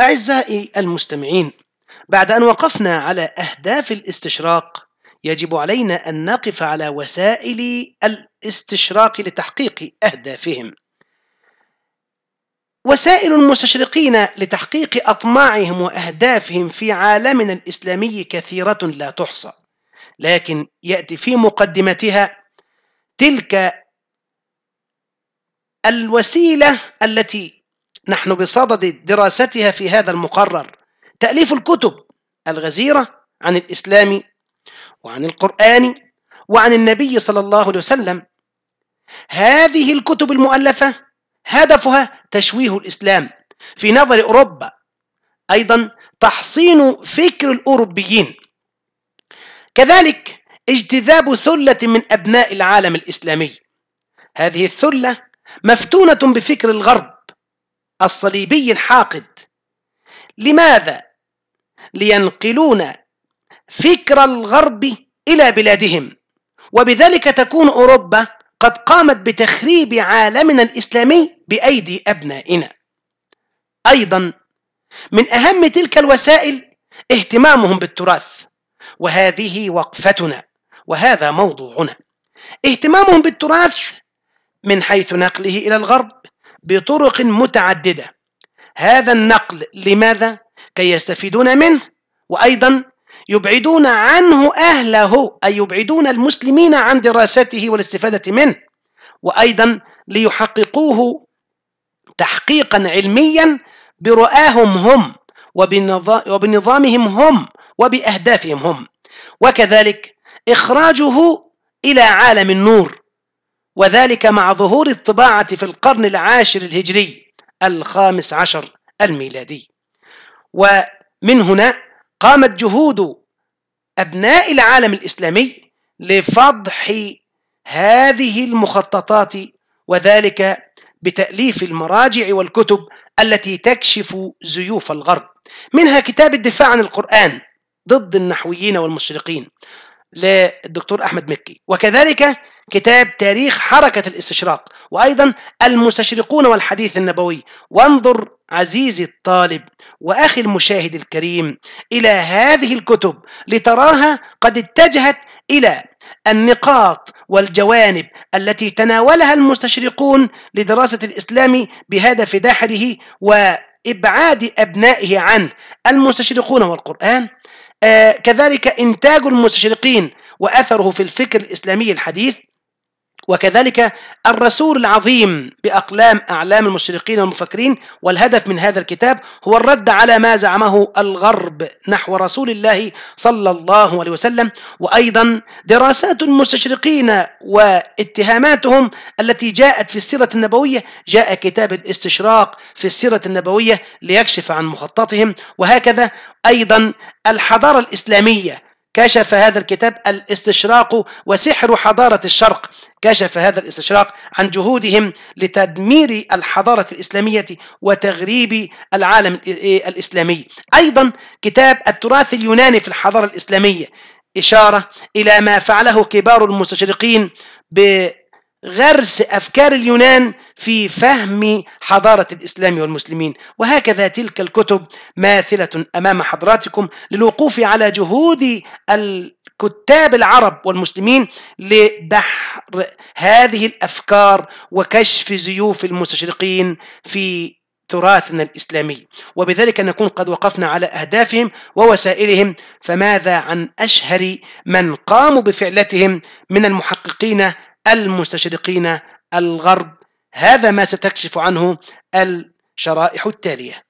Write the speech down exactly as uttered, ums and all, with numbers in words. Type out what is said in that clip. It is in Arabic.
أعزائي المستمعين، بعد أن وقفنا على أهداف الاستشراق، يجب علينا أن نقف على وسائل الاستشراق لتحقيق أهدافهم. وسائل المستشرقين لتحقيق أطماعهم وأهدافهم في عالمنا الإسلامي كثيرة لا تحصى، لكن يأتي في مقدمتها تلك الوسيلة التي نحن بصدد دراستها في هذا المقرر: تأليف الكتب الغزيرة عن الإسلام وعن القرآن وعن النبي صلى الله عليه وسلم. هذه الكتب المؤلفة هدفها تشويه الإسلام في نظر أوروبا، أيضا تحصين فكر الأوروبيين، كذلك اجتذاب ثلة من أبناء العالم الإسلامي. هذه الثلة مفتونة بفكر الغرب الصليبي الحاقد. لماذا؟ لينقلون فكر الغرب إلى بلادهم، وبذلك تكون أوروبا قد قامت بتخريب عالمنا الإسلامي بأيدي أبنائنا. أيضا من أهم تلك الوسائل اهتمامهم بالتراث، وهذه وقفتنا وهذا موضوعنا. اهتمامهم بالتراث من حيث نقله إلى الغرب بطرق متعددة. هذا النقل لماذا؟ كي يستفيدون منه، وأيضا يبعدون عنه أهله، أي يبعدون المسلمين عن دراسته والاستفادة منه، وأيضا ليحققوه تحقيقا علميا برؤاهم هم وبنظامهم هم وبأهدافهم هم، وكذلك إخراجه إلى عالم النور، وذلك مع ظهور الطباعة في القرن العاشر الهجري الخامس عشر الميلادي. ومن هنا قامت جهود أبناء العالم الإسلامي لفضح هذه المخططات، وذلك بتأليف المراجع والكتب التي تكشف زيوف الغرب، منها كتاب الدفاع عن القرآن ضد النحويين والمشرقين للدكتور أحمد مكي، وكذلك كتاب تاريخ حركة الاستشراق، وأيضا المستشرقون والحديث النبوي. وانظر عزيزي الطالب وأخي المشاهد الكريم إلى هذه الكتب لتراها قد اتجهت إلى النقاط والجوانب التي تناولها المستشرقون لدراسة الإسلام بهدف دحره وإبعاد أبنائه عنه. المستشرقون والقرآن، آه كذلك إنتاج المستشرقين وأثره في الفكر الإسلامي الحديث، وكذلك الرسول العظيم بأقلام أعلام المشرقين والمفكرين. والهدف من هذا الكتاب هو الرد على ما زعمه الغرب نحو رسول الله صلى الله عليه وسلم، وأيضا دراسات المستشرقين واتهاماتهم التي جاءت في السيرة النبوية. جاء كتاب الاستشراق في السيرة النبوية ليكشف عن مخططهم، وهكذا أيضا الحضارة الإسلامية كشف هذا الكتاب الاستشراق وسحر حضارة الشرق. كشف هذا الاستشراق عن جهودهم لتدمير الحضارة الإسلامية وتغريب العالم الإسلامي. أيضا كتاب التراث اليوناني في الحضارة الإسلامية، إشارة إلى ما فعله كبار المستشرقين بغرس أفكار اليونان في فهم حضارة الإسلام والمسلمين. وهكذا تلك الكتب ماثلة أمام حضراتكم للوقوف على جهود الكتاب العرب والمسلمين لدحر هذه الأفكار وكشف زيوف المستشرقين في تراثنا الإسلامي، وبذلك نكون قد وقفنا على أهدافهم ووسائلهم. فماذا عن أشهر من قاموا بفعلتهم من المحققين المستشرقين الغرب؟ هذا ما ستكشف عنه الشرائح التالية.